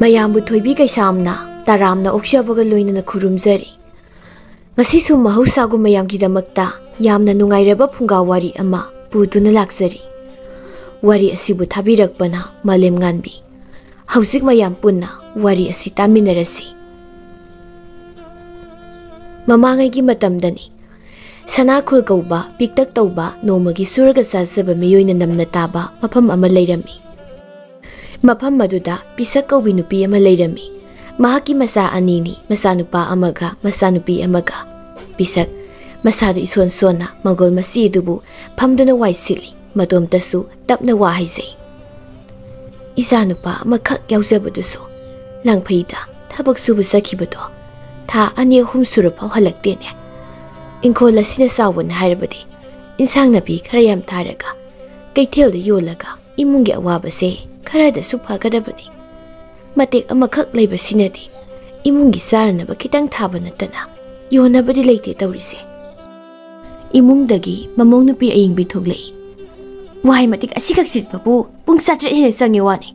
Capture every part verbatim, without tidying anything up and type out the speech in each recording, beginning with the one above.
Mayambu thoibi kaisamna taramna okshabaga loinana khurumjari ngasi su mahausagu mayamgidamakta yamna nungairaba phungawari ama putuna laksari wari asibu thabirakpana Malemnganbi hausik mayam punna wari asi taminarasi mamangai matamdani sanakhul kauba piktak tauba nomagi suraga sasaba miyoina namna taba mapham ama leirami Mapam maduda, pisak ka winupi ama layrami. Mahaki masa anini, masanupa amaga, masanupi amaga. Pisak, masado isuan-suana, magol masidubu, pamduna way sili, madom tasu, tap na wahay say. Isanupa, makak yawzabaduso. Lang payida, tabag subusakibudo. Ta aniya humsurupaw halak din eh. Inko la sinasawan harabadi. Insang nabi karayam taraga. Kay tilda yulaga, imungi awaba say. Karada supa kadabani. Matik ang makaklay ba sinati? Imong gisara na ba kitang taba na tana? Yun na ba dilayti tawrise? Imong dagi, mamong nupi aying bitoglay. Wahay matik asikaksit pa po, pung satra inisang iwani.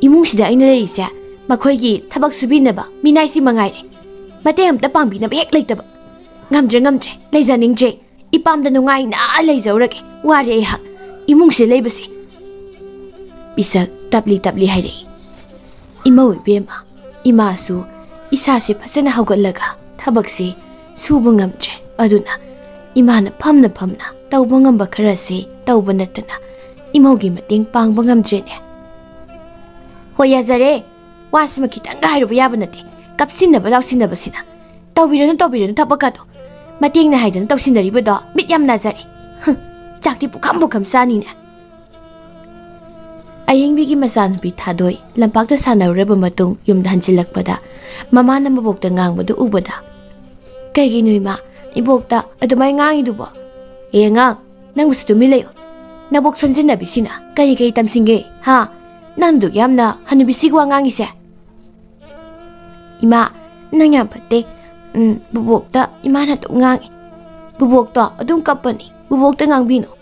Imong sida ay nalarisa, makoygi tabag subi na ba, minay si mangayre. Matayam tapang binabihek lay taba. Ngamdre ngamdre, layzaning dre, ipamda nungay na alay zaurake, wari ay hak. Imong silay ba si? Pisak, tapli-tapli hari. Imawi bema, imasu, isasip sa nahawagalaga, tabagsi, subang ngamdre, aduna, imana pamna-pamna, taubang ngamba karasi, taubang natana, imawgi mating pangbang ngamdre niya. Hoya zare, wasa makita ang gahiro bayaban natin, kapsin na ba, lausin na ba sina, taubiro na taubiro na tapagkato, mating na hayda na tausin na riba do, mityam na zare, hang, chakti bukam-bukam sani na. Aying bigi masanupi tadoy, lampag ta sana reba matung yumdahan silak pada, mama na mabukta ngang madu ubada. Kay ginoy ma, ibukta adumay ngang idubo. Iya ngang, nang gusto tumilayo. Nabuksan sin na bisina, kay kay tamsingge, ha? Nandug yam na hanubisigwa ngang isa. Ima, nangyam pati, um, bubukta ima na to ngang. Bubukta adung kapani, bubukta ngang bino.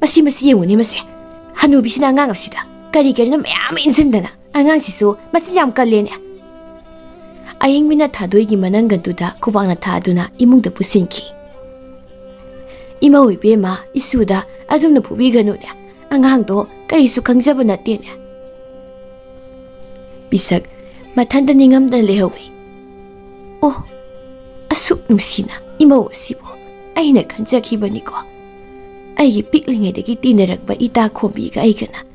Masimasiyong ni masya. Hanubis na ngang sida. Kari-kari na mayamin sinda na. Ang siso, matiyam ka linya. Ayang minatadoy gimanang gantuda kubang natado na imong dapusinki. Imawi bema, isuda, adum na pubigan na. Ang hangdo, kariso kang sabon natin na. Bisag, matanda ningam na lehawi. Oh, asuk nung sina, imawasi mo. Ay nagkansak hibani ko. Ay pikling ay dagi tinarag ba itakombi ka ay ka na.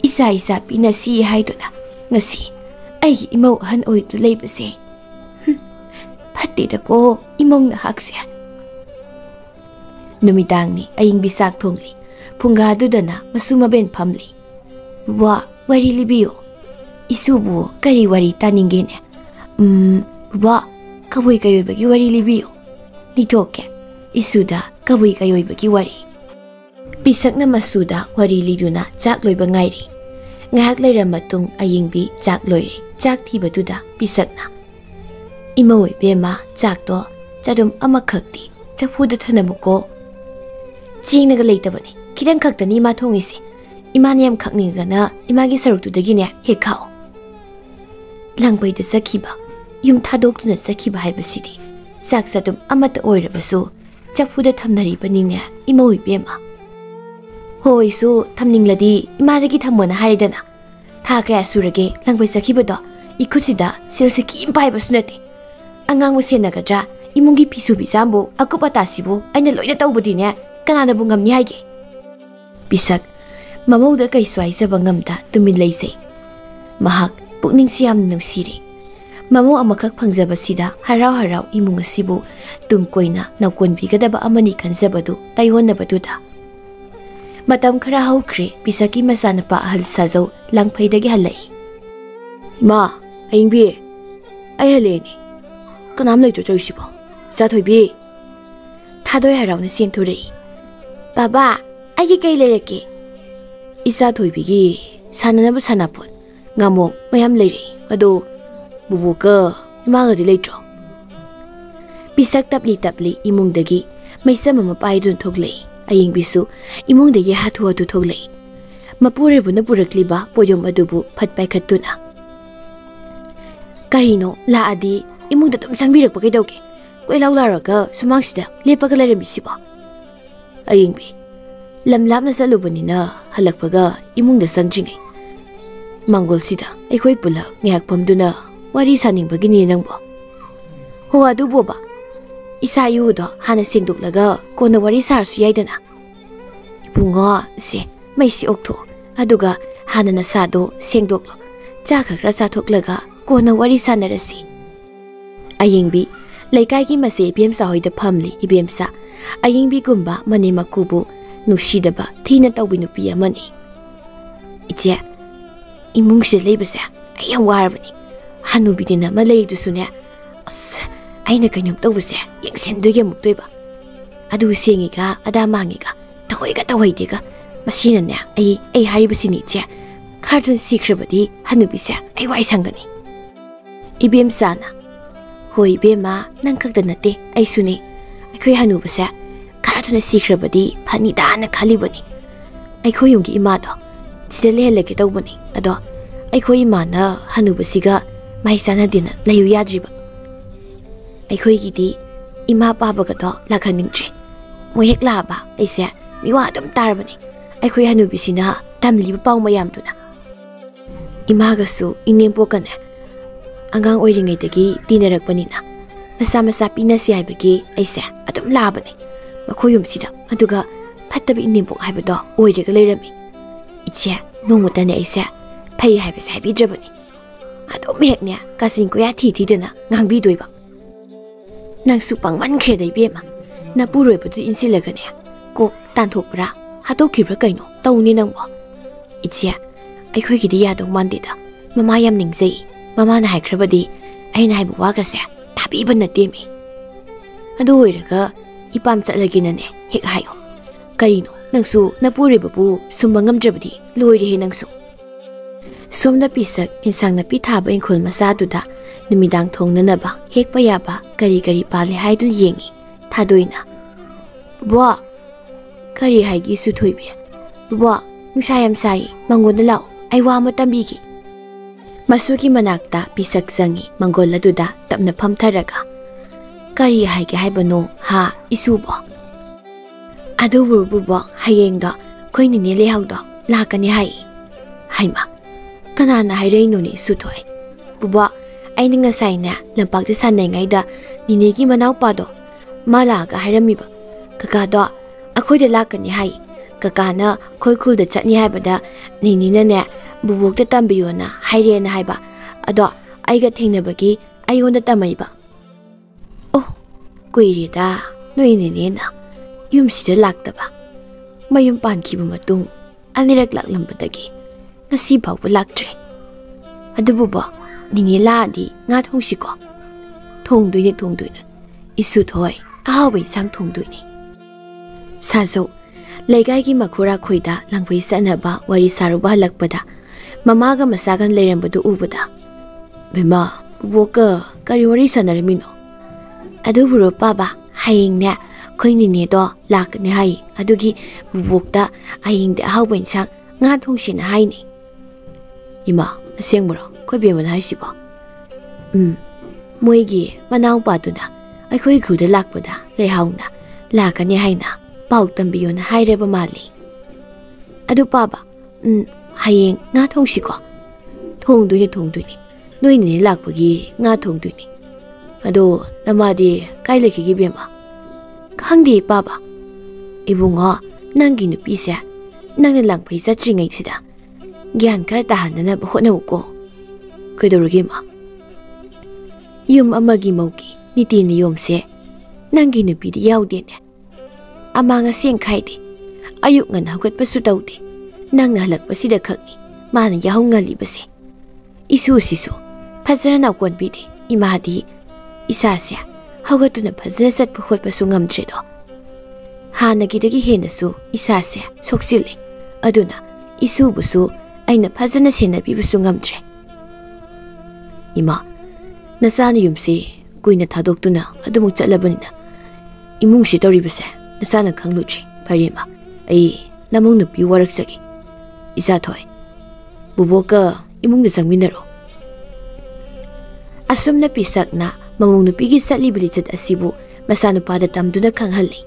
Isa-isa pinasihay do na. Ngasi, ay imauhan oy tulay ba siya. Hmm, patid ako, imong nahak siya. Numidang ni aying bisak tongli. Punggado da na masumaben pamli. Wa, warilibiyo. Isubo, kariwari taningin eh. Hmm, wa, kawoy kayo'y bagi warilibiyo. Nitoke, isuda, kawoy kayo'y bagi wari. Pisak na masuda, warili duna, chak loy bangay ri. Ngahak lay ramatong ayingbi, chak loy ri. Chak tiba duda, pisak na. Imawi bema, chak to, chadum amakakti, chapuda tanamuko. Ching nagalay taba ni, kitang kakta ni matong isi. Imaniyam kakning ka na, imagi saruk dudagi niya, hekao. Langbay da sakiba, yung tadok duna sakiba hai basidi. Chak sadum amata oy rabaso, chapuda tamnari ba niya, imawi bema. Hoy su, tamning ladi, imaragi tamuan harida na. Ta kaya surage, langway sakibado, ikusida, silsiki impay basunate. Ang ang wasya nagadra, imunggi pisubisambo, ako patasibo, ay naloy na taubodi niya, kanana bungam niya ge. Bisag, mamawda kay suay sa bangamda, tuminlay say. Mahak, pukning siyam ng siri. Mamaw ang makakpangbasida, haraw-haraw imong asibo, tungkoy na, nakunbi kadaba amanikan sabado, tayo na batuda. Matam karahaw kre, pisaki masana pa ahal sazaw lang paidagi halay. Ma, aying bi, ay halay ni. Kanam na ito tayo sipo. Sa toy bi. Tadoy haraw na siyento rin. Baba, ay ikay lalaki. Isa toy bigi, sana na ba sanapon. Ngamong mayam lay rin. Mado, bubo ka, mga dilay tro. Pisak tapli-tapli imong dagi, may sama mapahidon toglay. Aying bisu, imong dagi hatuwa tutog lay. Mapuribu na burakliba poyom adubu patpay katuna. Karino, laadi, imong datang sang birak pagay daw ke. Kung ilaw lara ka, sumangsida, lipaga laramisi ba? Ayingbi, lamlam na sa luban nina, halakpaga, imong dasang jingay. Manggol sida, ikoy pula, ngayakpam duna, wari saning bagininang ba? Huwa adubo ba? Isayu do, hana singduklaga, kono wari sarsuyay dana. Ipungo, si, may si okto. Aduga, hana nasado, singduklo. Tsaka rasatukla kona wari sanarasi. Ayingbi, laikagi masi ibiyemsa hoy da pamli ibiyemsa. Ayingbi gumba mani makubo, nushida ba tinataw binupiya mani. Itya, imung siya laybasa, ayaw warabani. Hanubi din na malayiduso niya. As, ay naganyong tawasya, yung sindoy yung muktoy ba? Adusingi ka, adamangi ka, takoy ka taway di ka. Masina niya ay ay haribasin niya. Karton sikre ba di hanubisa ay waisang gani. Ibim sana. Hoy bema nang kagdan nate ay suni. Ay koy hanubasa. Karton sikre ba di panidaan na kalibani. Ay koy yung imado. Sidalehele kitaw bani. Ado ay koy imana hanubasiga mahisana din at layuyadri ba. Ay koy gidi imapabagato lakaning tre. Muhek laba ay siya miwadam tarbani. Ay koy hanubisi na tamli pa pao mayam to na. Imagasu inimpo ka na. Hanggang oiringay dagi dinaragpanin na. Masama-sa pinasiyay bagi ay siya at umlaban eh. Makuyom sila. Antuga patabi inimpo ka ba do oiringa layrami. Itsiya nungutan niya ay siya payi hai ba sa bidraban eh. At umihak niya kasing kuya titida na ngang bidoy ba. Nang supang mankre day bema. Napuroy ba doon sila ka niya. Kung tantok para hato kibra kaino tauni nang ba. Itsiya ay koy gidi yadong mandida. Mamayam ning zay. Mama na haikrabadi ay na haibuwa kasi tapi iban na timi. Ado oiraga ipamsa lagi na ne hikayo. Karino nang su napuri babu sumbangam drabadi luwirihin nang su. Sum na pisak insang na pitaba yung kul masado da namidang tong na nabang hikpayaba kari-kari pali hai dun yengi. Tadoy na. Buwa! Kari hai gisu tuibir. Buwa! Musayam sayi mangunalaw ay wamatambigi. Masuki manakta pisak zangi manggol na duda tapna pamtaraga. Kari hai hai bano ha isubo. Ado burububo hayeng do koy ninilihaw do laka ni hai. Hay ma, kanana hai reyno ni sutoy. Bubo ay nangasay na lampag sanay ngay da ninigi manaw pa do. Malaga hai rami ba. Kaka do akoy da laka ni hai. Kaka na koy kul da chani hai ba da ninina na bubuk da tambiyo na haire na haiba ado ay ga thing na bagi ayon da tamay ba oh kuiri da no inine na yum sida lakta ba mayum pan kibu matung anirak laklam patagi nasi baw laktre adubu ba ningi la di nga thong siko thong duine thong duine isu thoi awi sang thong duine sa zo laigai gi makura khoida langwei sana ba wari saru ba lakpada mamaga masagan lerambadu ubada bema woka kariwari sanarimino aduburo paba haingna khoinini do lakni hai adugi bubokta aingde hawbensang nga thongsin haini ima asengbro khoibemon haisiba um moigi manaw paduna aikhoi gude lakpada leihauna lakani haina pau tambiyon haireba mali adu paba um hayeng nga thong si ko. Thong doon ni thong doon ni. Noy ni lakpagi nga thong doon ni. Ado namadi kay lakigibyan ba? Kahangdi papa. Ibu nga nang ginupisa nang nilangpay sa tringay sida. Gyan karatahan na nabaho na uko. Kadurugin ma. Yung amagimawki ni tiniyom siya nang ginupidi yaw din na. Ama nga siyang kay di. Ayok nga nahugat pasutaw di. Nang nahalagpasi da kakni, maanang yahaw nga libasi. Isu-sisu, pazara na ukuan bide, imahadi. Isa siya, hawgato na pazara sa pukot pasu ngamdre do. Ha nagidagi na su, isa siya, soksili. Aduna, isu busu, ay na pazara na siya nabibasu ngamdre. Ima, nasaan yumsi, kuy na tadokto na, adumong tsalaban na. Imong si Tori basa, nasaan ang kang luchi, parima. Ay, lamang nabiwarag sagi. Isa toy. Bubok ka, imong nisang winero. Asum na pisak na mamung nupigis sa libilitud asibo masano pada tamdu na kanghaling.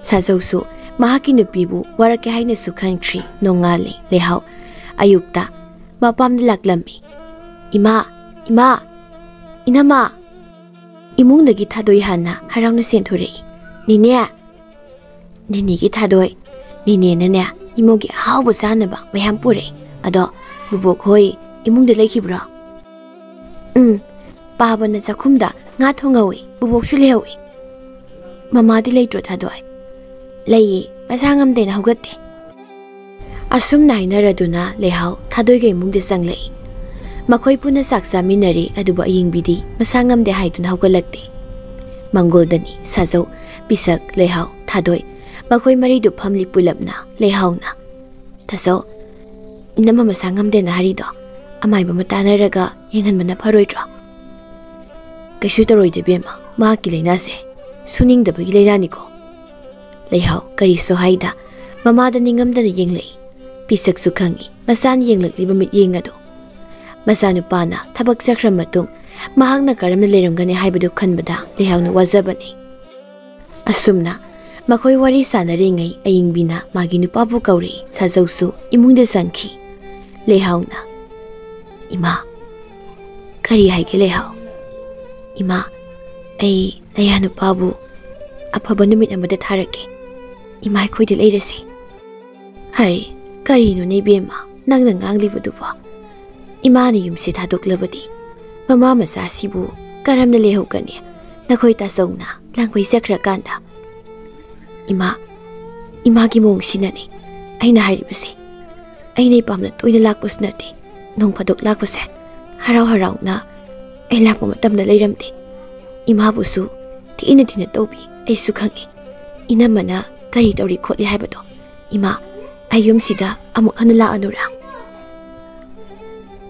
Sa sauso, mahaki nupibu warakahay na su country nongaling lehaw ayukta mapam nilaklami. Ima, ima, inama. Imong nagitadoy hana harang na senturi. Ninia, ninigitadoy, ninina niya. Imong gi hawbo sana ba mayam pure ado bubok hoy imong de lekibra um baba na jakumda nga thongawi bubok sulewi mama di leitro thadoi lei masangam de na hogate asum nai na raduna lehaw thadoi ge imong de sanglei makhoi puna saksa minari aduba ying bidi masangam de haidun hogalakte mangol dani sajo pisak lehaw thadoi makoy marido family pulap na lehaw na taso inama masangam den hari do amai ba matana raga yengan mana pharoi tro kaishu taroi de bema ma kilaina se suning da bagi leina ni ko lehaw kari so haida mama da ningam da yenglei pisak su khangi masan yenglakli ba mit yengado masanu pana thabak sakram matung mahang na karam leram gane haibadu khanbada lehaw na wazabani asumna makoy wari sana ringay aying bina maginupa po kauri sa zawsu imong de sangki lehaw na ima karihay ke lehaw ima ay nayano pa po apabanumit ang madatarake ima koy de lairasi hay karino na ibema nang nangang libudu po ima na yumsit hadok labadi mamama sa asibu karam na lehaw kanya nakoy tasong na langkoy sakra kanda Ima, imagi mong sinani, ay naharibasi. Ay naipamlat o inalakpos natin. Nung padoklakpasan, haraw-haraw na, ay lakpamatam na layramti. Ima puso, tiin na dinatobi, ay sukhangi. Inama na, karitaw rikot lihay ba to. Ima, ayom sida, among hanalaan orang.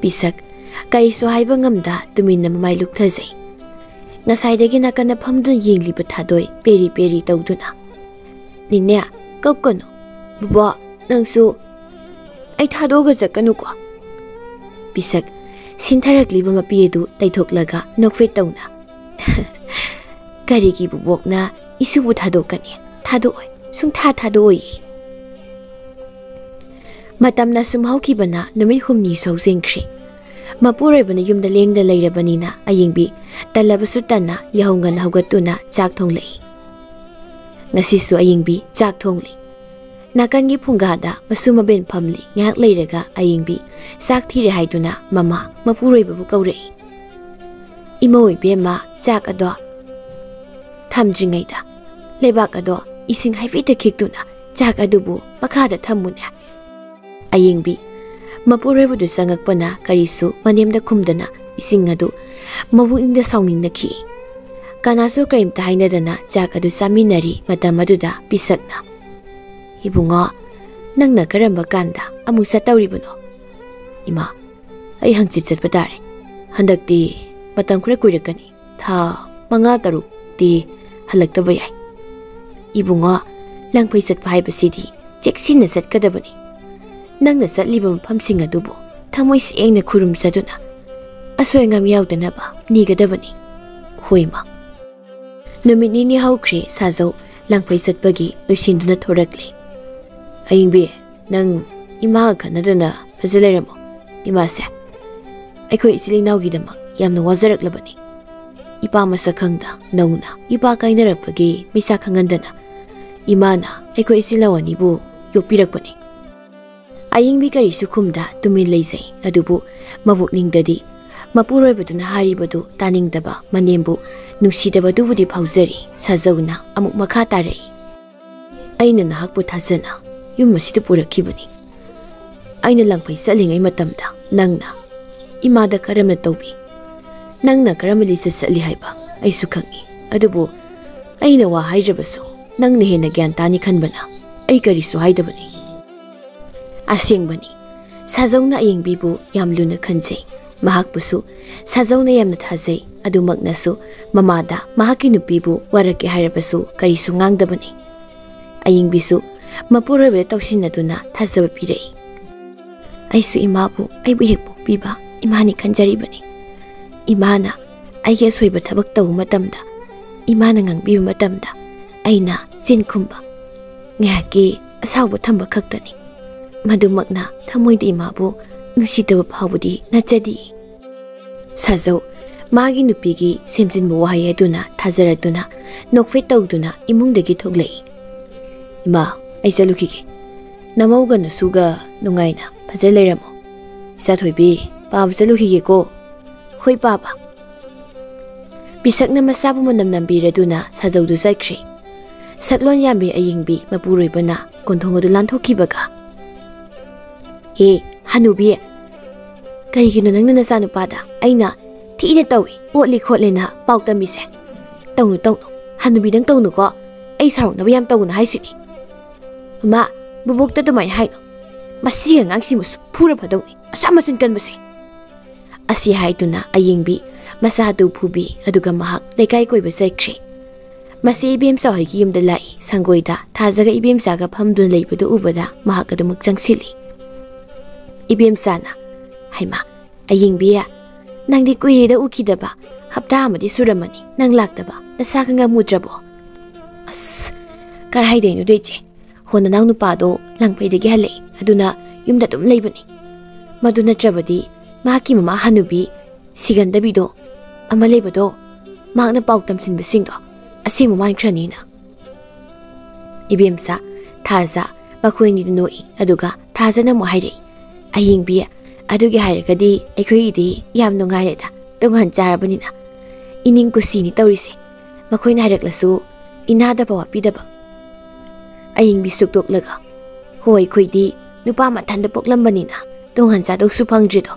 Bisag, kaisohay bang ngamda, tumin na mamayluk tazay. Nasaydagi na kanapam dun yung libatadoy, peri-peri taw dun na. Ninia, kapkano, baba, nangsu, ay tadoga sa kanukwa. Bisag, sintaragli ba mapiyedu taytoklaga nagfetaw na. Karigi bubok na isubo tadoga niya, tadoy, sung tatadoy. Matam na sumaw kiba na namit humnisaw zengkri. Mapuray ba na yung daling dalayra ba nina aying bi talabasutan na yahungan hawgato na tsaktong lai. Ngasiso ayingbi jak thongli nakangi phunggada masumaben phamli ngak leiraga ayingbi sakthire haiduna mama mapuroi babu kaurei imoi bema jak ado thamjingaida lebak ado ising haifite khikduna jak adubu pakhada thammune ayingbi mapuroi budu sangakpana karisu manemda khumdana ising adu mabu inda saungning nakhi Kanaso kaim tahay na dana jak adu sa minari matamaduda pisag na. Ibunga, nang nakaramba kanda among sa tauribuno. Ima, ay hangsitsat patari. Handag di matangkura-kura ka ni. Ta, mga taruk di halagtabayay. Ibunga, lang paisat pahay basidi, seksin nasat kadabani. Nang nasat libang pamsing adubo, tamoy siyang nakurum sa duna. Asway nga miyaw da na ba, ni kadabani. Huway ma. Namit ni hawkri sazaw lang paisat bagi lusindu na thorakli. Aying bi, nang imaga ka na doon na pasalera mo. Imasa, ay ko isiling naugidamag yam na wazarak labani. Ipamasakang da nauna, ipakay na rapagi may sakanganda na. Imana, ay ko isilawan ibu yukpirak pa ni. Aying bi kari sukumda tumilaysay adubo mabukning dadi. Mapuroy ba doon hari ba doon taning daba manembo Nusida ba duwudi pauzari sa zaw na amok makataray. Ay na nahakbo tazana, yung masito pura kibani. Ay na lang pa'y saling ay matamda, nang na. Imada karam na tawbi. Nang na karamalisa sa lihay ba, ay sukangi. Adubo, ay nawahay rabaso, nang nihinagyan tanikan ba na, ay karisuhay da ba ni. Asyang ba ni, sa zaw na ayang bibo yamlo na kanjay. Mahak puso, sa zaw na yam na tazay. Adumag na su, mamada, mahakinupibo, waraki harapasu, karisungang dabani. Aying bisu, mapurabay tawsin na doon na tasawapiray. ꯑꯩꯁꯨ ꯏꯃꯥꯕꯨ ꯑꯩꯕꯨ ꯍꯦꯛ ꯄꯣꯛꯄꯤꯕ ꯏꯃꯥꯅꯤ ꯈꯟꯖꯔꯤꯕꯅꯤ ꯏꯃꯥꯅ ꯑꯩꯒꯤ ꯑꯁꯣꯏꯕ ꯊꯕꯛ ꯇꯧꯕ ꯃꯇꯝꯗ ꯏꯃꯥꯅ ꯉꯥꯡꯕꯤꯕ ꯃꯇꯝꯗ ꯑꯩꯅ ꯆꯤꯟ ꯈꯨꯝꯕ ꯉꯥꯏꯍꯥꯛꯀꯤ ꯑꯁꯥꯎꯕ ꯊꯝꯕ ꯈꯛꯇꯅꯤ ꯃꯗꯨꯃꯛꯅ ꯊꯃꯣꯏꯗ ꯏꯃꯥꯕꯨ ꯅꯨꯡꯁꯤꯗꯕ ꯐꯥꯎꯕꯗꯤ ꯅꯠꯆꯗꯦ ꯁꯥꯖꯧ ꯃꯥꯒꯤ ꯅꯨꯄꯤꯒꯤ ꯁꯦꯝꯖꯤꯟꯕ ꯋꯥꯍꯩ ꯑꯗꯨꯅ ꯊꯥꯖꯔꯗꯨꯅ ꯅꯣꯛꯐꯦꯠ ꯇꯧꯗꯨꯅ ꯏꯃꯨꯡꯗꯒꯤ ꯊꯣꯛꯂꯛꯏ ꯏꯃꯥ ꯑꯩ ꯆꯠꯂꯨꯈꯤꯒꯦ ꯅꯃꯧꯒ ꯅꯁꯨꯒ ꯅꯨꯡꯉꯥꯏꯅ ꯐꯖ ꯂꯩꯔꯝꯃꯣ ꯏꯆꯥꯊꯣꯏꯕꯤ ꯄꯥꯕ ꯆꯠꯂꯨꯈꯤꯒꯦꯀꯣ ꯍꯣꯏ ꯄꯥꯕ ꯄꯤꯁꯛꯅ ꯃꯁꯥꯕꯨ ꯃꯅꯝ ꯅꯝꯕꯤꯔꯗꯨꯅ ꯁꯥꯖꯧꯗꯨ ꯆꯠꯈ꯭ꯔꯦ ꯁꯠꯂꯣꯟ ꯌꯥꯝꯕꯤ ꯑꯌꯤꯡꯕꯤ ꯃꯄꯨꯔꯣꯏꯕꯅ ꯀꯣꯟꯊꯣꯡ ꯑꯗꯨ ꯂꯥꯟꯊꯣꯛꯈꯤꯕꯒ ꯍꯦ ꯍꯅꯨꯕꯤ ꯀꯔꯤꯒꯤꯅꯣ ꯅꯪꯅ ꯅꯆꯥꯅꯨꯄꯥꯗ ꯑꯩꯅ ꯊꯤꯅ ꯇꯧꯏ ꯑꯣꯠꯂꯤ ꯈꯣꯠꯂꯤꯅ ꯄꯥꯎ ꯇꯝꯃꯤꯁꯦ ꯇꯧꯅꯨ ꯇꯧꯅꯨ ꯍꯅꯨꯕꯤ ꯅꯪ ꯇꯧꯅꯨꯀꯣ ꯑꯩ ꯁꯥꯎꯔꯛꯅꯕ ꯌꯥꯝ ꯇꯧꯒꯅꯨ ꯍꯥꯏꯁꯤꯅꯤ ꯃꯃꯥ ꯕꯨꯕꯣꯛꯇ ꯑꯗꯨꯃꯥꯏꯅ ꯍꯥꯏꯅꯣ ꯃꯁꯤ ꯑꯉꯥꯡꯁꯤꯃꯁꯨ ꯐꯨꯔ ꯐꯗꯧꯅꯤ ꯑꯁꯥ ꯃꯆꯤꯟ ꯀꯟꯕꯁꯦ ꯑꯁꯤ ꯍꯥꯏꯗꯨꯅ ꯑꯌꯤꯡꯕꯤ ꯃꯁꯥꯗꯨ ꯐꯨꯕꯤ ꯑꯗꯨꯒ ꯃꯍꯥꯛ ꯂꯩꯀꯥꯏ ꯀꯣꯏꯕ ꯆꯠꯈ꯭ꯔꯦ ꯃꯁꯤ ꯏꯕꯦꯝꯆꯥꯍꯣꯏꯒꯤ ꯌꯨꯝꯗ ꯂꯥꯛꯏ ꯁꯪꯒꯣꯏꯗ ꯊꯥꯖꯒ ꯏꯕꯦꯝꯆꯥꯒ ꯐꯝꯗꯨꯅ ꯂꯩꯕꯗꯨ ꯎꯕꯗ ꯃꯍꯥꯛ ꯑꯗꯨꯃꯛ ꯆꯪꯁꯤꯜꯂꯤ ꯏꯕꯦꯝꯆꯥꯅ ꯍꯩꯃꯥ ꯑꯌꯤꯡꯕꯤ ꯅꯪꯗꯤ ꯀꯨꯏꯔꯦꯗ ꯎꯈꯤꯗꯕ ꯍꯞꯇꯥ ꯑꯃꯗꯤ ꯁꯨꯔꯝꯃꯅꯤ ꯅꯪ ꯂꯥꯛꯇꯕ ꯅꯁꯥꯒ ꯉꯝꯃꯨꯗ꯭ꯔꯕꯣ ꯑꯁ ꯀꯔꯥꯏꯗꯩꯅꯣꯗ ꯏꯆꯦ ꯍꯣꯟ ꯅꯅꯥꯎ ꯅꯨꯄꯥꯗꯣ ꯂꯥꯡꯐꯩꯗꯒꯤ ꯍꯜꯂꯛꯏ ꯑꯗꯨꯅ ꯌꯨꯝꯗ ꯑꯗꯨꯝ ꯂꯩꯕꯅꯤ ꯃꯗꯨ ꯅꯠꯇ꯭ꯔꯕꯗꯤ ꯃꯍꯥꯛꯀꯤ ꯃꯃꯥ ꯍꯅꯨꯕꯤ ꯁꯤꯒꯟꯗꯕꯤꯗꯣ ꯑꯃ ꯂꯩꯕꯗꯣ ꯃꯍꯥꯛꯅ ꯄꯥꯎ ꯇꯝꯁꯤꯟꯕꯁꯤꯡꯗꯣ ꯑꯁꯦꯡꯕ ꯃꯥꯟꯈ꯭ꯔꯅꯤꯅ ꯏꯕꯦꯝꯆꯥ ꯊꯥꯖ ꯃꯈꯣꯏꯅꯤꯗꯨ ꯅꯣꯛꯏ ꯑꯗꯨꯒ ꯊꯥꯖꯅ ꯑꯃꯨꯛ ꯍꯥꯏꯔꯛꯏ ꯑꯌꯤꯡꯕꯤ ꯑꯗꯨꯒꯤ ꯍꯥꯏꯔꯒꯗꯤ ꯑꯩꯈꯣꯏꯒꯤꯗꯤ ꯌꯥꯝ ꯅꯨꯡꯉꯥꯏꯔꯦꯗ ꯇꯣꯉꯥꯟ ꯆꯥꯔꯕꯅꯤꯅ ꯏꯅꯤꯡ ꯀꯨꯁꯤꯅꯤ ꯇꯧꯔꯤꯁꯦ ꯃꯈꯣꯏꯅ ꯍꯥꯏꯔꯛꯂꯁꯨ ꯏꯅꯥꯗꯕ ꯋꯥꯠꯄꯤꯗꯕ ꯑꯌꯤꯡꯕꯤ ꯁꯨꯛꯇꯣꯛꯂꯒ ꯍꯣꯏ ꯑꯩꯈꯣꯏꯗꯤ ꯅꯨꯄꯥ ꯃꯊꯟꯗ ꯄꯣꯛꯂꯝꯕꯅꯤꯅ ꯇꯣꯉꯥꯟ ꯆꯥꯗꯧꯁꯨ ꯐꯪꯗ꯭ꯔꯤꯗꯣ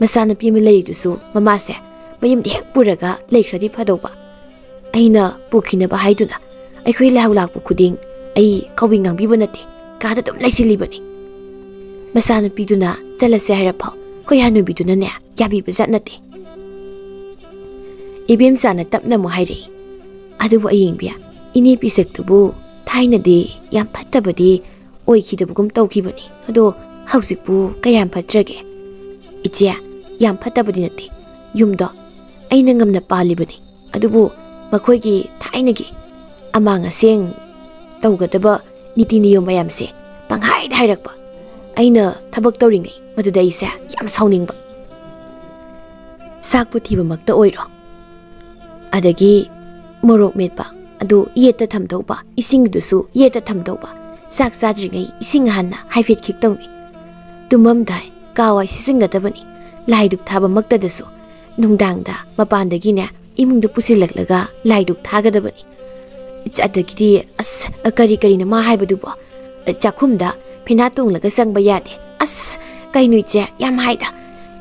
ꯃꯆꯥꯅꯨꯄꯤ ꯑꯃ ꯂꯩꯔꯤꯗꯨꯁꯨ ꯃꯃꯥꯁꯦ ꯃꯌꯨꯝꯗ ꯍꯦꯛ ꯄꯨꯔꯒ ꯂꯩꯈ꯭ꯔꯗꯤ ꯐꯗꯧꯕ ꯑꯩꯅ ꯄꯨꯈꯤꯅꯕ ꯍꯥꯏꯗꯨꯅ ꯑꯩꯈꯣꯏ ꯂꯩꯍꯥꯎ ꯂꯥꯛꯄ ꯈꯨꯗꯤꯡ ꯑꯩ ꯀꯧꯕꯤ ꯉꯥꯡꯕꯤꯕ ꯅꯠꯇꯦ ꯀꯥꯗ ꯑꯗꯨꯝ ꯂꯩꯁꯤꯜꯂꯤꯕꯅꯤ ꯃꯆꯥꯅꯨꯄꯤꯗꯨꯅ ꯆꯠꯂꯁꯦ ꯍꯥꯏꯔꯐꯥꯎ ꯑꯩꯈꯣꯏ ꯍꯅꯨꯕꯤꯗꯨꯅꯅꯦ ꯌꯥꯕꯤꯕ ꯖꯥꯠ ꯅꯠꯇꯦ ꯏꯕꯦꯝꯆꯥꯅ ꯇꯞꯅ ꯑꯃꯨꯛ ꯍꯥꯏꯔꯛꯏ ꯑꯗꯨꯕꯨ ꯑꯌꯤꯡꯕꯤ ꯏꯅꯦ ꯄꯤꯁꯛꯇꯨꯕꯨ ꯊꯥꯏꯅꯗꯤ ꯌꯥꯝ ꯐꯠꯇꯕꯗꯤ ꯑꯣꯏꯈꯤꯗꯕꯒꯨꯝ ꯇꯧꯈꯤꯕꯅꯤ ꯑꯗꯣ ꯍꯧꯖꯤꯛꯄꯨ ꯀꯌꯥꯝ ꯐꯠꯇ꯭ꯔꯒꯦ ꯏꯆꯦ ꯌꯥꯝ ꯐꯠꯇꯕꯗꯤ ꯅꯠꯇꯦ ꯌꯨꯝꯗꯣ ꯑꯩꯅ ꯉꯝꯅ ꯄꯥꯜꯂꯤꯕꯅꯤ ꯑꯗꯨꯕꯨ ꯃꯈꯣꯏꯒꯤ ꯊꯥꯏꯅꯒꯤ ꯑꯃꯥꯡ ꯑꯁꯦꯡ ꯇꯧꯒꯗꯕ ꯅꯤꯇꯤ ꯅꯤꯌꯣꯝ ꯃꯌꯥꯝꯁꯦ ꯄꯪꯍꯥꯏꯗ ꯍꯥꯏꯔꯛꯄ ꯑꯩꯅ ꯊꯕꯛ ꯇꯧꯔꯤꯉꯩ ꯃꯗꯨꯗ ꯑꯩꯁꯦ ꯌꯥꯝ ꯁꯥꯎꯅꯤꯡꯕ ꯆꯥꯛꯄꯨ ꯊꯤꯕꯃꯛꯇ ꯑꯣꯏꯔꯣ ꯑꯗꯒꯤ ꯃꯣꯔꯣꯛ ꯃꯦꯠꯄ ꯑꯗꯨ ꯌꯦꯠꯇ ꯊꯝꯗꯧꯕ ꯏꯁꯤꯡꯗꯨꯁꯨ ꯌꯦꯠꯇ ꯊꯝꯗꯧꯕ ꯆꯥꯛ ꯆꯥꯗ꯭ꯔꯤꯉꯩ ꯏꯁꯤꯡ ꯍꯥꯟꯅ ꯍꯥꯏꯐꯦꯠ ꯈꯤꯛꯇꯧꯅꯤ ꯇꯨꯝꯃꯝꯗꯥꯏ ꯀꯥꯋꯥꯏ ꯁꯤꯖꯤꯟꯒꯗꯕꯅꯤ ꯂꯥꯏꯗꯨꯛ ꯊꯥꯕꯃꯛꯇꯗꯁꯨ ꯅꯨꯡꯗꯥꯡꯗ ꯃꯄꯥꯟꯗꯒꯤꯅꯦ ꯏꯃꯨꯡꯗ ꯄꯨꯁꯤꯜꯂꯛꯂꯒ ꯂꯥꯏꯗꯨꯛ ꯊꯥꯒꯗꯕꯅꯤ ꯑꯗꯒꯤꯗꯤ ꯑꯁ ꯀꯔꯤ ꯀꯔꯤꯅꯣ ꯃꯥ ꯍꯥꯏꯕꯗꯨꯕꯣ ꯆꯥꯛꯈꯨꯝꯗ ꯐꯤꯅꯥ ꯇꯣꯡꯂꯒ ꯆꯪꯕ ꯌꯥꯗꯦ ꯑꯁ ꯀꯩꯅꯣ ꯏꯆꯦ ꯌꯥꯝ ꯍꯥꯏꯗ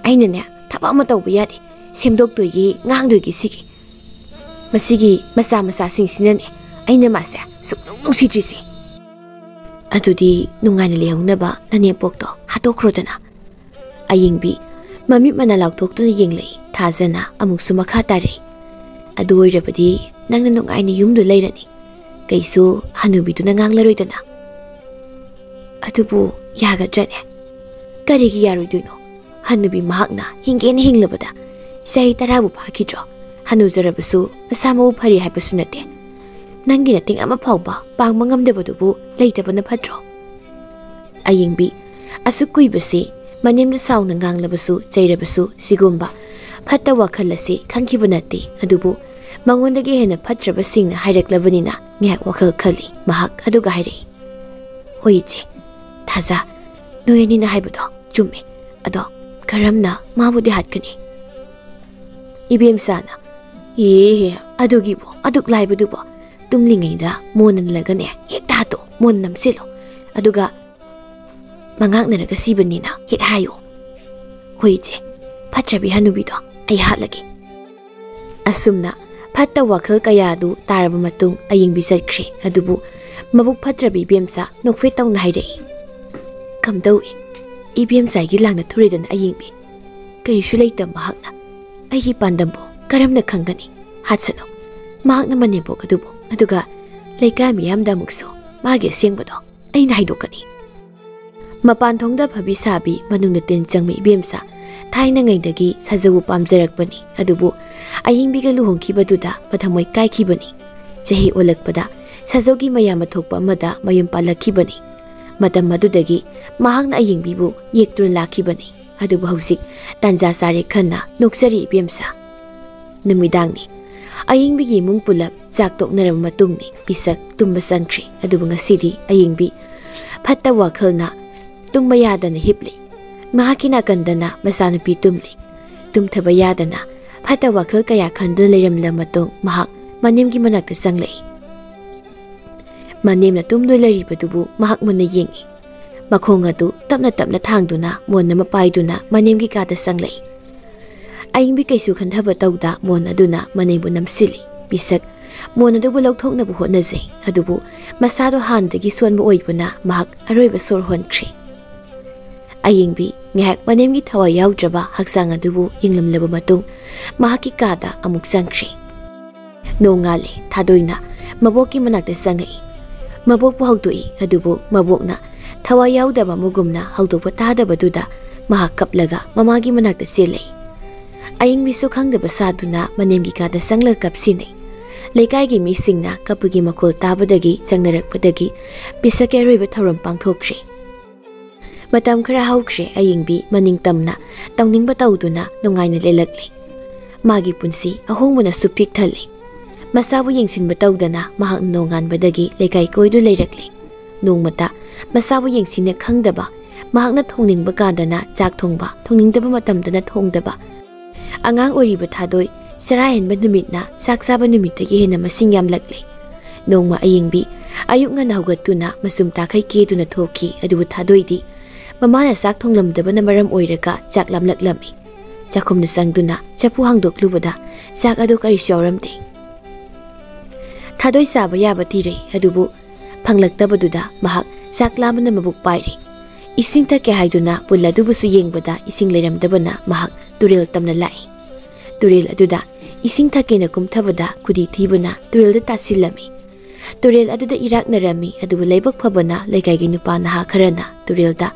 ꯑꯩꯅꯅꯦ ꯊꯕꯛ ꯑꯃ ꯇꯧꯕ ꯌꯥꯗꯦ ꯁꯦꯝꯗꯣꯛꯇꯣꯏꯒꯤ ꯉꯥꯡꯗꯣꯏꯒꯤ ꯁꯤꯒꯤ ꯃꯁꯤꯒꯤ ꯃꯆꯥ ꯃꯆꯥꯁꯤꯡꯁꯤꯅꯅꯦ ꯑꯩꯅ ꯃꯥꯁꯦ ꯁꯨꯛꯅꯨꯡ ꯅꯨꯡꯁꯤꯗ꯭ꯔꯤꯁꯦ ꯑꯗꯨꯗꯤ ꯅꯨꯡꯉꯥꯏꯅ ꯂꯩꯍꯧꯅꯕ ꯅꯅꯦꯝꯄꯣꯛꯇꯣ ꯍꯥꯠꯇꯣꯛꯈ꯭ꯔꯣꯗꯅ ꯑꯌꯤꯡꯕꯤ ꯃꯃꯤꯠ ꯃꯅꯥ ꯂꯥꯎꯊꯣꯛꯇꯨꯅ ꯌꯦꯡꯂꯛꯏ ꯊꯥꯖꯅ ꯑꯃꯨꯛꯁꯨ ꯃꯈꯥ ꯇꯥꯔꯛꯏ ꯑꯗꯨ ꯑꯣꯏꯔꯕꯗꯤ ꯅꯪꯅ ꯅꯨꯡꯉꯥꯏꯅ ꯌꯨꯝꯗꯨ ꯂꯩꯔꯅꯤ ꯀꯩꯁꯨ ꯍꯅꯨꯕꯤꯗꯨꯅ ꯉꯥꯡꯂꯔꯣꯏꯗꯅ ꯑꯗꯨꯕꯨ ꯌꯥꯒꯗ꯭ꯔꯅꯦ ꯀꯔꯤꯒꯤ ꯌꯥꯔꯣꯏꯗꯣꯏꯅꯣ ꯍꯅꯨꯕꯤ ꯃꯍꯥꯛꯅ ꯍꯤꯡꯒꯦꯅ ꯍꯤꯡꯂꯕꯗ ꯆꯍꯤ ꯇꯔꯥꯕꯨ ꯐꯥꯈꯤꯗ꯭ꯔꯣ ꯍꯅꯨꯖꯔꯕꯁꯨ ꯃꯁꯥ ꯃꯎ ꯐꯔꯤ ꯍꯥꯏꯕꯁꯨ ꯅꯠꯇꯦ ꯅꯪꯒꯤ ꯅꯇꯤꯡ ꯑꯃ ꯐꯥꯎꯕ ꯄꯥꯡꯕ ꯉꯝꯗꯕꯗꯨꯕꯨ ꯂꯩꯇꯕꯅ ꯐꯠꯇ꯭ꯔꯣ ꯑꯌꯤꯡꯕꯤ ꯑꯁꯨꯛ ꯀꯨꯏꯕꯁꯤ ꯃꯅꯦꯝꯅ ꯁꯥꯎꯅ ꯉꯥꯡꯂꯕꯁꯨ ꯆꯩꯔꯕꯁꯨ ꯁꯤꯒꯨꯝꯕ ꯐꯠꯇ ꯋꯥꯈꯜ ꯑꯁꯤ ꯈꯟꯈꯤꯕ ꯅꯠꯇꯦ ꯑꯗꯨꯕꯨ ꯃꯉꯣꯟꯗꯒꯤ ꯍꯦꯟꯅ ꯐꯠꯇ꯭ꯔꯕꯁꯤꯡꯅ ꯍꯥꯏꯔꯛꯂꯕꯅꯤꯅ ꯉꯥꯏꯍꯥꯛ ꯋꯥꯈꯜ ꯈꯜꯂꯤ ꯃꯍꯥꯛ ꯑꯗꯨꯒ ꯍꯥꯏꯔꯛꯏ ꯍꯣꯏ ꯏꯆꯦ ꯊꯥꯖ ꯅꯣꯏ ꯑꯅꯤꯅ ꯍꯥꯏꯕꯗꯣ ꯆꯨꯝꯃꯦ ꯑꯗꯣ ꯀꯔꯝꯅ ꯃꯥꯕꯨꯗꯤ ꯍꯥꯠꯀꯅꯤ ꯏꯕꯦꯝꯆꯥꯅ ꯑꯦꯍꯦ ꯑꯗꯨꯒꯤꯕꯣ ꯑꯗꯨꯛ ꯂꯥꯏꯕꯗꯨꯕꯣ ꯇꯨꯝꯂꯤꯉꯩꯗ ꯃꯣꯟꯅꯜꯂꯒꯅꯦ ꯍꯦꯛꯇ ꯍꯥꯠꯇꯣ ꯃꯣꯟ ꯅꯝꯁꯤꯜꯂꯣ ꯑꯗꯨꯒ ꯃꯉꯥꯛꯅꯔꯒ ꯁꯤꯕꯅꯤꯅ ꯍꯦꯛ ꯍꯥꯏꯌꯣ ꯍꯣꯏ ꯏꯆꯦ ꯐꯠꯇ꯭ꯔꯕꯤ ꯍꯅꯨꯕꯤꯗꯣ ꯑꯩ ꯍꯥꯠꯂꯒꯦ ꯑꯁꯨꯝꯅ ꯐꯠꯇ ꯋꯥꯈꯜ ꯀꯌꯥꯗꯨ ꯇꯥꯔꯕ ꯃꯇꯨꯡ ꯑꯌꯤꯡꯕꯤ ꯆꯠꯈ꯭ꯔꯦ ꯑꯗꯨꯕꯨ ꯃꯕꯨꯛ ꯐꯠꯇ꯭ꯔꯕꯤ ꯏꯕꯦꯝꯆꯥ ꯅꯣꯛꯐꯦꯠ ꯇꯧꯅ ꯍꯥꯏꯔꯛꯏ ꯀꯝꯗꯧꯏ ꯏꯕꯦꯝꯆꯥꯒꯤ ꯂꯥꯡꯅ ꯊꯨꯔꯦꯗꯅ ꯑꯌꯤꯡꯕꯤ ꯀꯔꯤꯁꯨ ꯂꯩꯇꯕ ꯃꯍꯥꯛꯅ ꯑꯩꯒꯤ ꯄꯥꯟꯗꯝꯕꯨ ꯀꯔꯝꯅ ꯈꯪꯒꯅꯤ ꯍꯥꯠꯁꯅꯨ ꯃꯍꯥꯛꯅ ꯃꯅꯦꯝꯄꯣꯛ ꯑꯗꯨꯕꯨ ꯑꯗꯨꯒ ꯂꯩꯀꯥꯏ ꯃꯤꯌꯥꯝꯗ ꯑꯃꯨꯛꯁꯨ ꯃꯥꯒꯤ ꯑꯁꯦꯡꯕꯗꯣ ꯑꯩꯅ ꯍꯥꯏꯗꯣꯛꯀꯅꯤ Mapan thongda phabi sabi manungna ten changmi bemsa thaina ngaidagi sajawu pamjarakpani adubu ahingbiga luhongkhibaduda pathamoi kaikhibani chehi olakpada sajogi mayama thokpa mada mayum palakhibani matam madudagi mahakna ahingbibu yektun lakhibani adubu hausik tanja sare khanna noksari bemsa numidangni ahingbigi mung pulap chaktuknaram matungni pisak tumba sankri adubu ngasidi ahingbi phatta wakhalna tumbayadana hipli mahakina kandana masanupi tumli tumthabayadana phata wakhal kaya khandun leiramla matong mahak manemgi manakta sanglei manemna tumdoi leiribadubu mahak munna yengi makhong adu tapna tapna thangduna monna mapaiduna manemgi kada sanglei aingbi kaisu khandhaba tawda monna duna manebu namsili bisak monna dubu lokthoknabu hotnajei adubu masado handagi sonba oibuna mahak aroiba sor hontri Ayingbi ngahak manemgi thawa yaudraba haksang adubu yinglamlaba matung mahaki kada amuk sangkri nongale thadoina maboki manakta sangai mabokpu hautui adubu mabokna thawa yaudaba mugumna hautoppa tadabaduda mahak kaplaga mamagi manakta selai ayingbi sukhangdaba saduna manemgi kada sangla kapsinai laikai gi misingna kapugi makol tabadagi changnarakpadagi pisakeroiba thoram pangthokri Matam khara haukre ayingbi maningtamna tawningba tawduna nungaina lelakli magi punsi ahongmuna supik thali masabu yingsinba tawdana mahak nonganbadagi lekai koidu leirakli nongmata masabu yingsine khangdaba mahakna thongningba kadana chak thongba thongningdaba matamdana thongdaba angang oriba thadoi sarahenba numitna saksaba numitagi hena masing yamlakli nongma ayingbi ayukna haugatuna masum takhai keduna thokhi adu thadoidi Mamana sak thonglamdaba na maram oiraka chak lamlaklami chakhomna sangduna chapu hangdoklubada chak adu kari shauramte thadoi saba yabati re adubu phanglaktabaduda mahak chak lamana mabuk paire ising ta ke haiduna pulladubu su yengbada ising leiramdabana mahak turel tamna lai turel aduda ising ta ke na kumthabada khudi thibuna turel da tasilami turel aduda irakna rami adubu laibak phabana laikai gi nupa na ha kharana turel da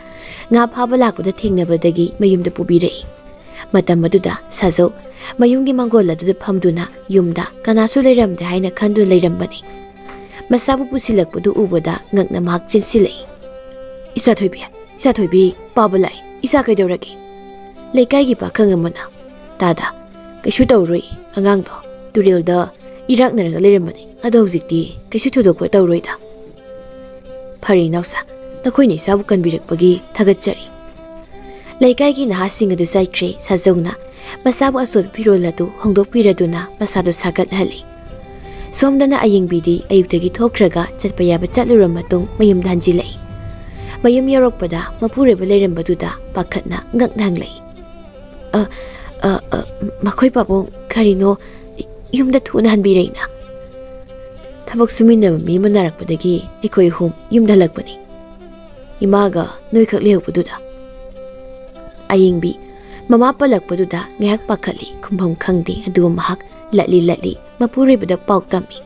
nga phaba lakuda thengnabadagi mayumda pubirei matam aduda sajo mayumgi mangol aduda phamduna yumda kanasu leiramde haina khandu leirambani masabu pusilakpudu uboda ngakna mahak chinsilei isa thoibi isa thoibi pabalai isa kaidoragi leikai gi pakhangamana tada kaisu tawroi angang do turel da irakna rang leirambani adawjikti kaisu thudokwa tawroi da phari nausa Nakoini sabu kanbirakpagi thagachari Laikaigi nahasing adu saikre sajongna masabu asol piroladu hongdokpiraduna masado sagathali Somdana ayingbidi ayutagi thokraga chatpayaba chatluram matung mayum dhanjilai Mayum yarokpada mapureba leirambaduda pakhatna ngaknanglai A a a makhoi babong karino yumda thuna hanbiraina Thabak suminna mi manarakpadagi ekoi hum yumda lakpani Imaga noi khak lehpududa ayingbi mama palakpududa ngehak pakhali khumpham khangdi adu mahak latli latli mapuri budak paukami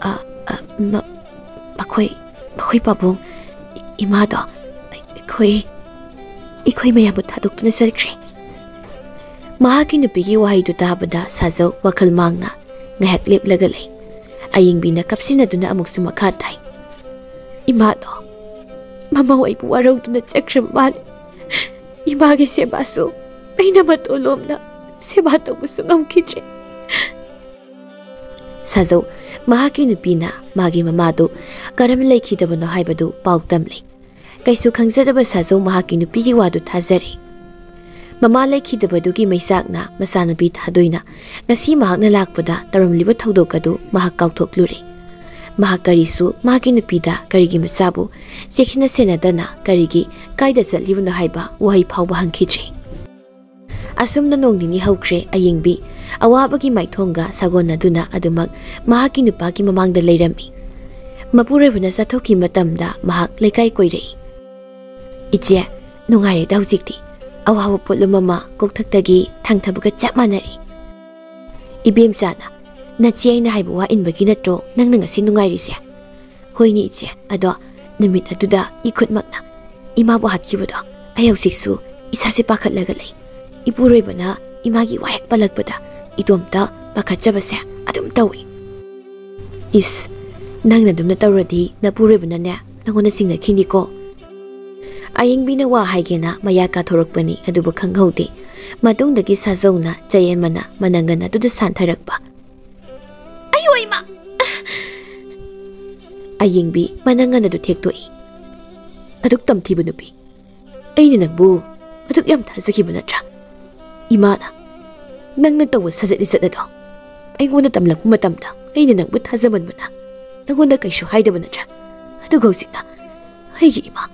a a ma pakhoi pakhoi babong imada khoi ikhoi maya buthaduk tuna sarikre mahakinu pigi wahaidu tabada sajo wakhal mangna ngehak lep lagalai ayingbi na kapsina duna amuk sumakha tai imada Mamaw ay buwaraw doon at sakramban. Imagi siya baso. May namatulom na. Siya bato mo sa ngam kitchen. Sazo, mahakinupi na magi mamado. Karamilay kita ba na haibado paugdamling. Kaiso kang zadaba sazo mahakinupi iwado tazari. Mamalay kita ba dugi may sak na masanabi tadoy na. Ngasi mahak nalakpada taramlibat hawdo kado mahakautok luri. Mahakarisu mahakinupida karigi masabu seksina senadana karigi kaida satlibuna haiba wahai phawba hangkhiche asumna nongdini haukre ayingbi awabagi maithonga sagonna duna adumak mahakinupagi mamangda leirami mapurebuna sathoki matamda mahak lekai koirei ije nungai daujikti awawa polumama kokthakdagi thangthabuga chapmanari ibemsana Natsiyay na haibuwa inbagi na tro nang nangasin nungayri siya. Hoy ni siya, ado, namit aduda ikot magna. Imabu hatkiboda ayaw isase pakat lagalay. Ipuroy ba na imagi wayak palagboda idomta pakat jabasya adum tawi. Is nang nadum na tawradi na puroy ba na niya nangon na sing na kiniko. Ayang binawa hayge na mayaka torok ba ni adubakang hawde. Matungdagi sa zong na jayan mana manangan na dudasan tarak ba. Ayaw ima! Ayang bi manangan na dutekto eh. Aduk tamti ba nabi? Ay ninagbo, aduk yam tazaki ba na tra? Ima na, nang nagtawad sa zat-isat na daw. Ay ngunat amlang pumatam na, ay ninagbo tazaman mo na. Nangunat kay shuhay na ba na tra? Aduk hawsin na, ay ima,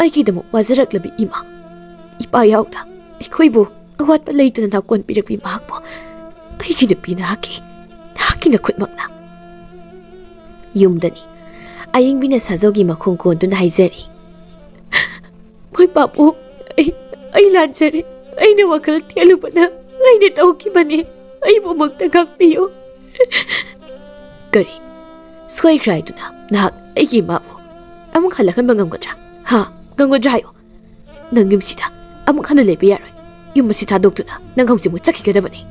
ay kita mo wazarak labi ima. Ipayaw na, ikaw ibo, awat palay ito na nakuan pinagpimahak mo. Ay kinabi na haki, haki na kutmak na. Yumdani, ayang binasazogi makungkundun na hayzari. Hoy papo, ay, ay Lanzare, ay nawakal tiyalo ba na, ay nitaw kibane, ay bumagtagak piyo. Gari, suway kray doon na, nahak ay kima mo. Amang halakan ba ngangodra? Ha, ngangodra yo. Nangyum sida, amang hanalay biyaroy. Yung masitadog doon na, nanghang si mo tsakika naman eh.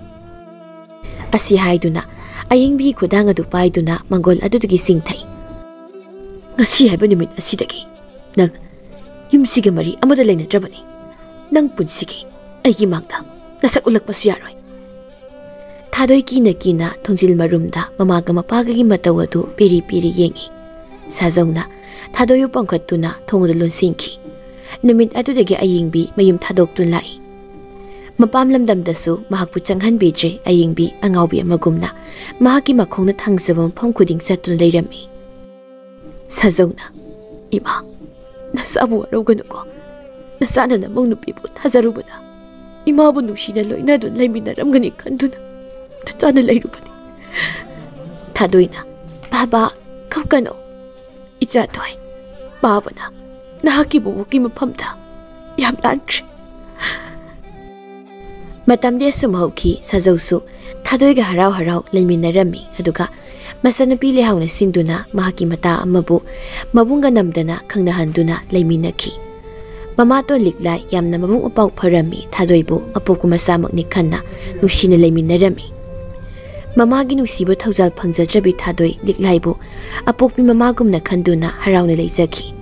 Asihay doon na, ayang bigo na nga dupay doon na, manggol adudagi singtay. Ngasihay ba namin asidagi? Nang, yung sige mari, amadalay na drabani. Nang punsige, ay himagda, nasak ulag pa siyaroy. Tadoy kina-kina, tongsil marumda, mamaga mapagaging matawado, piri-piri yengi. Sazaw na, tadoy upang kato na, tongudulon singki. Namit ato dagi ayingbi, mayum tadog tunlai. Mapamlamdam daso, mahagputsanghan beje, ayingbi, angaw biya magumna, mahakimakong natangsabang pangkuding sa tunlay rami. Sazaw na, ima. Nasabu araw ganun ko. Nasana namang nupipo tazaro ba na. Imabo nung sinaloy na doon lay minaram ganing kandun na. Nasana layro ba ni. Tadoy na. Baba, kaw ka no. Itsatoy. Baba na. Nahakibubuki mapamda. Yam lunch. Matamdi sumawki sa zawso. Tadoy ka haraw-haraw lay minarami. Aduga. Masanapilihaw na sindu na mahakimata ang mabu, mabung ganamda na kang nahandu na layminaki. Mamato liglay yam na mabung upaw parami tadoy bo apo kumasamag ni kanna nung sinalaimin na rami. Mamagin nung sibo tawzal pang zadrabi tadoy liglay bo apo pimamagum na kandu na haraw na layzaki.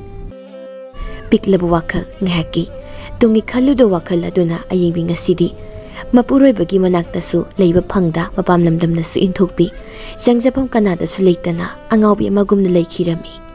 Piklabo wakal ngehaki, tungi kaludo wakal lado na ayingbing asidi. Mapuroy bagi manakta su layba pangda mapamlamdam na su intugbi. Siyang zapang kanada su layta na angaw bi magum na laykirami.